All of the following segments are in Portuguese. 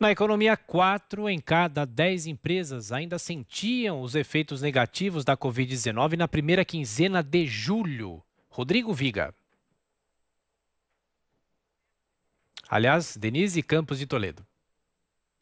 Na economia, 4 em cada 10 empresas ainda sentiam os efeitos negativos da Covid-19 na primeira quinzena de julho. Rodrigo Viga. Aliás, Denise Campos de Toledo.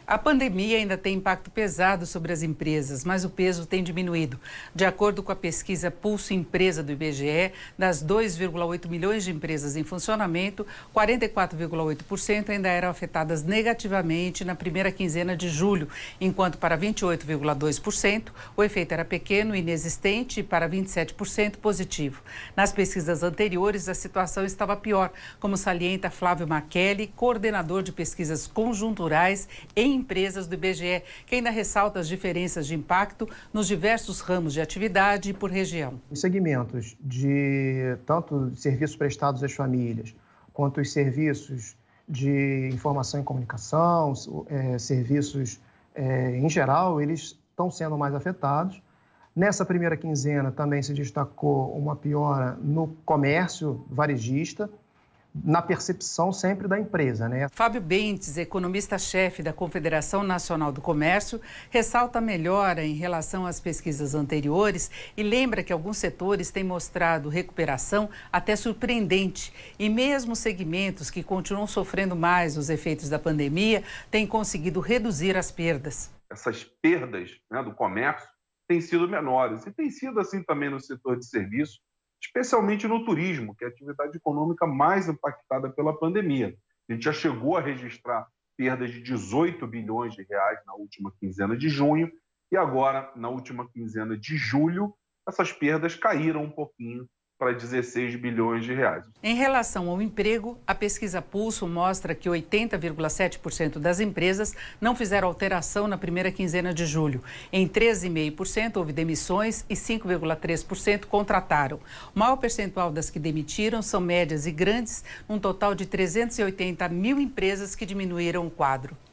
A pandemia ainda tem impacto pesado sobre as empresas, mas o peso tem diminuído. De acordo com a pesquisa Pulso Empresa do IBGE, das 2,8 milhões de empresas em funcionamento, 44,8% ainda eram afetadas negativamente na primeira quinzena de julho, enquanto para 28,2% o efeito era pequeno e inexistente e para 27% positivo. Nas pesquisas anteriores, a situação estava pior, como salienta Flávio Maquelli, coordenador de pesquisas conjunturais em empresas do IBGE, que ainda ressalta as diferenças de impacto nos diversos ramos de atividade por região. Os segmentos de tanto serviços prestados às famílias, quanto os serviços de informação e comunicação, serviços em geral, eles estão sendo mais afetados. Nessa primeira quinzena também se destacou uma piora no comércio varejista, na percepção sempre da empresa, né? Fábio Bentes, economista-chefe da Confederação Nacional do Comércio, ressalta a melhora em relação às pesquisas anteriores e lembra que alguns setores têm mostrado recuperação até surpreendente. E mesmo segmentos que continuam sofrendo mais os efeitos da pandemia têm conseguido reduzir as perdas. Essas perdas, né, do comércio têm sido menores e tem sido assim também no setor de serviço, especialmente no turismo, que é a atividade econômica mais impactada pela pandemia. A gente já chegou a registrar perdas de 18 bilhões de reais na última quinzena de junho e agora, na última quinzena de julho, essas perdas caíram um pouquinho para 16 bilhões de reais. Em relação ao emprego, a pesquisa Pulso mostra que 80,7% das empresas não fizeram alteração na primeira quinzena de julho. Em 13,5% houve demissões e 5,3% contrataram. O maior percentual das que demitiram são médias e grandes, um total de 380 mil empresas que diminuíram o quadro.